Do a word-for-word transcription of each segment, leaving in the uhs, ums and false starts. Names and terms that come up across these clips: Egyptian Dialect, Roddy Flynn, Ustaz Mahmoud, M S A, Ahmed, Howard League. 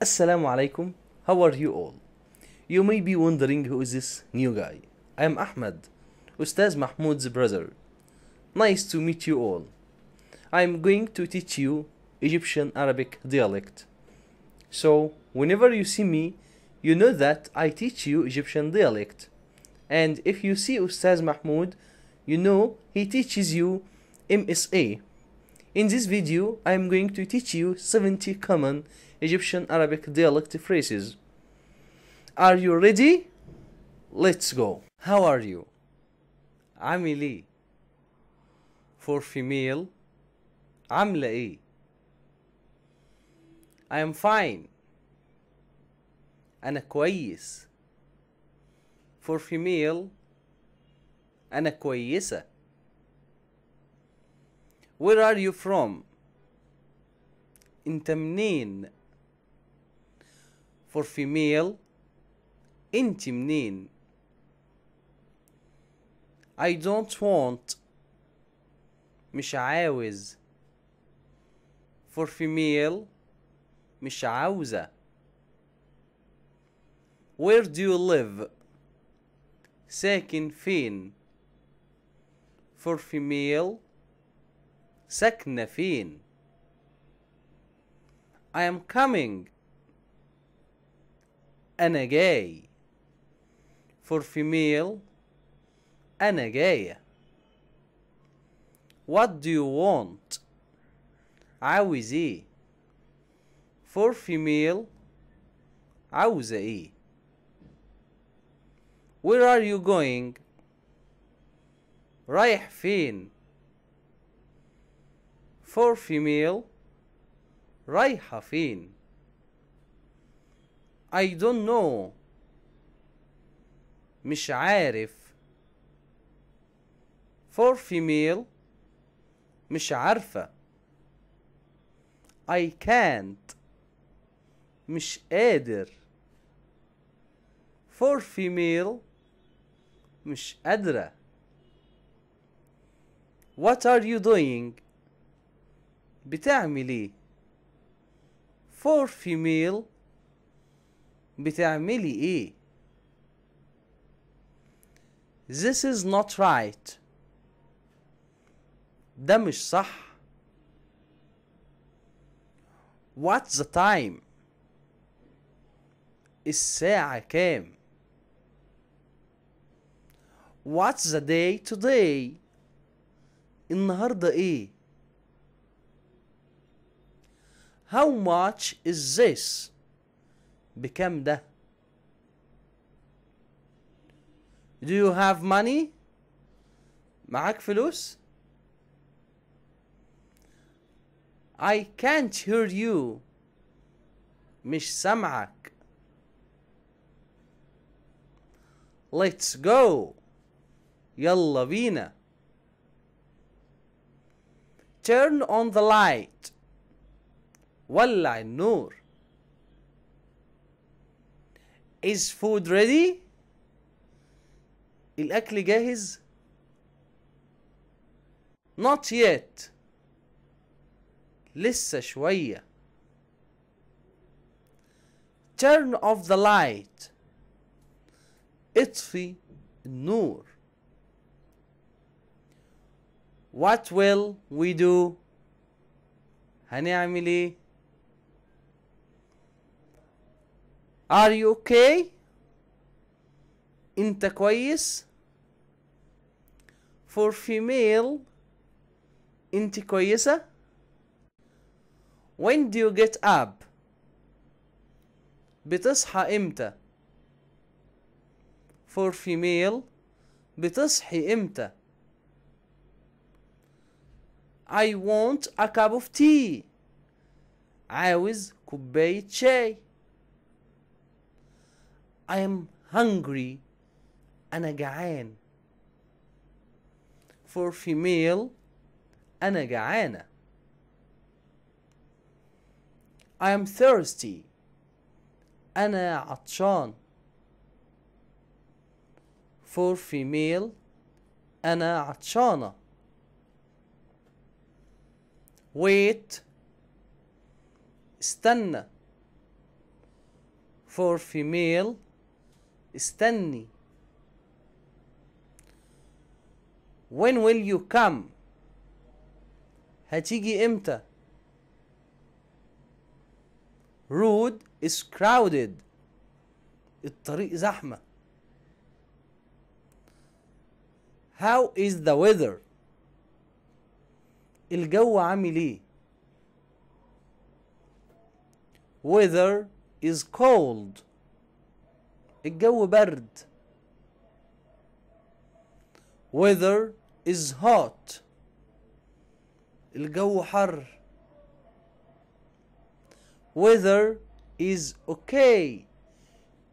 Assalamu alaikum, how are you all? You may be wondering who is this new guy. I am Ahmed, Ustaz Mahmoud's brother. Nice to meet you all. I am going to teach you Egyptian Arabic dialect. So, whenever you see me, you know that I teach you Egyptian dialect. And if you see Ustaz Mahmoud, you know he teaches you M S A. In this video, I am going to teach you seventy common Egyptian Arabic dialect phrases. Are you ready? Let's go. How are you? عاملي. For female, عاملة إيه. I am fine. أنا كويس. For female, أنا كويسة. Where are you from? أنت منين. For female, أنت منين. I don't want. مش عاوز. For female, مش عاوزة. Where do you live? ساكن فين. For female, ساكنة فين. I am coming. أنا جاي. For female, أنا جاية. What do you want? عاوز إيه. For female, عاوزة إيه. Where are you going? رايح فين. For female, رايحة فين. I don't know. مش عارف. For female, مش عارفة. I can't. مش قادر. For female, مش قادرة. What are you doing? بتعملي. For female, بتعملي ايه. This is not right. ده مش صح. What's the time? الساعة كام. What's the day today? النهاردة ايه. How much is this? بكم ده. Do you have money? معاك فلوس. I can't hear you. مش سامعك. Let's go. يلا بينا. Turn on the light. ولع النور. Is food ready? الأكل جاهز؟ Not yet. لسه شوية. Turn off the light. اطفي النور. What will we do? هنعمل ايه؟ Are you okay? أنت كويس. For female, أنت كويسة. When do you get up? بتصحى إمتى. For female, بتصحي إمتى. I want a cup of tea. عاوز كوباية شاي. I am hungry. أنا جعان. For female, أنا جعانة. I am thirsty. أنا عطشان. For female, أنا عطشانة. Wait. استنى. for female استني. when will you come هتيجي امتى. road is crowded الطريق زحمة. how is the weather الجو عامل ايه. weather is cold الجو برد. weather is hot الجو حر. weather is okay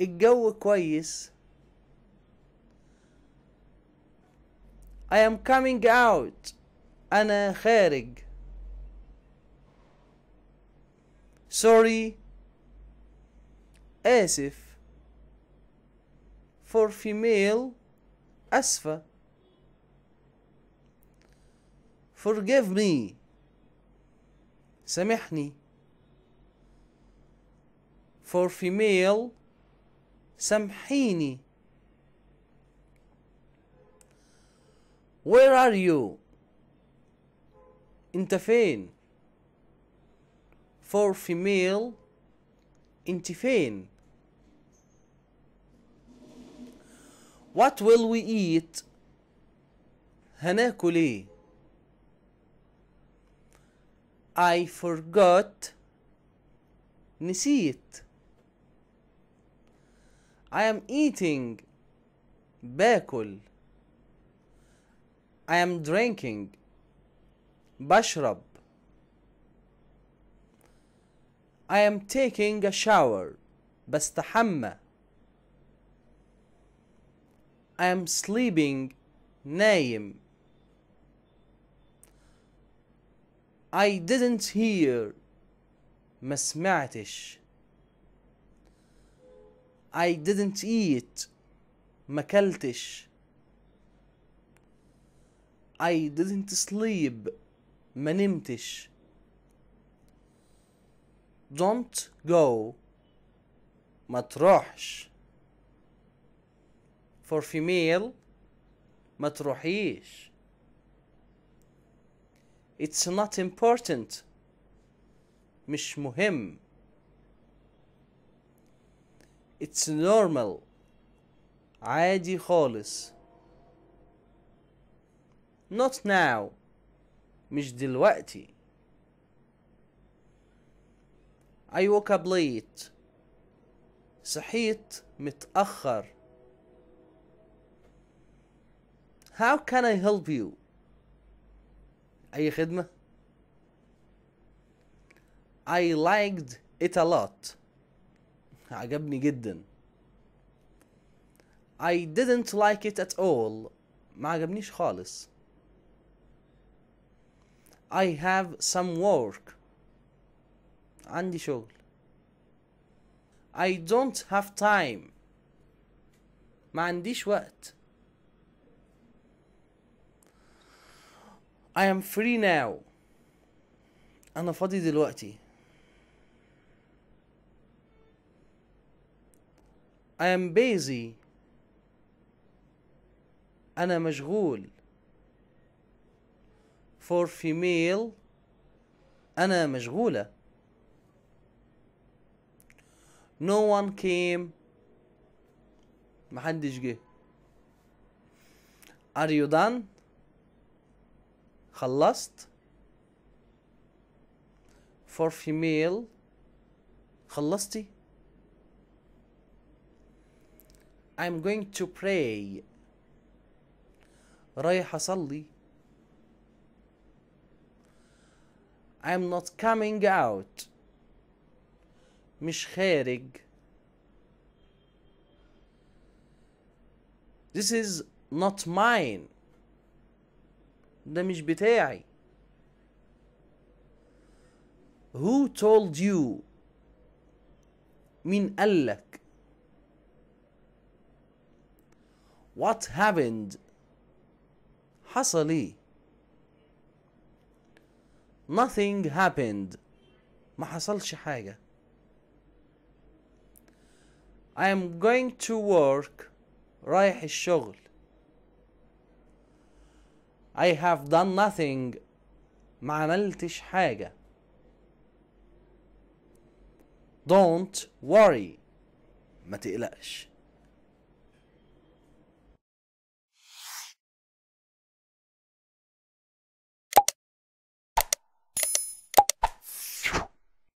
الجو كويس. I am coming out أنا خارج. sorry آسف for female أسفة. forgive me سامحني for female سامحيني. where are you انت فين. for female انت فين. what will we eat هناكل ايه. I forgot نسيت. I am eating باكل. I am drinking بشرب. I am taking a shower بستحمى. I am sleeping نايم. I didn't hear ما سمعتش. I didn't eat ما كلتش. I didn't sleep ما نمتش. Don't go ما تروحش for female ما تروحيش. It's not important مش مهم. It's normal عادي خالص. Not now مش دلوقتي. I woke up late صحيت متأخر. How can I help you أي خدمة. I liked it a lot عجبني جدا. I didn't like it at all ما عجبنيش خالص. I have some work عندي شغل. I don't have time ما عنديش وقت. I am free now أنا فاضي دلوقتي. I am busy أنا مشغول. for female أنا مشغولة. no one came محدش جه. are you done خلصت. for female خلصتي. I'm going to pray رايح أصلي. I'm not coming out مش خارج. This is not mine ده مش بتاعي. Who told you مين قالك. What happened حصل ايه. Nothing happened ما حصلش حاجة. I am going to work. رايح الشغل. I have done nothing. ما عملتش حاجة. Don't worry. ما تقلقش.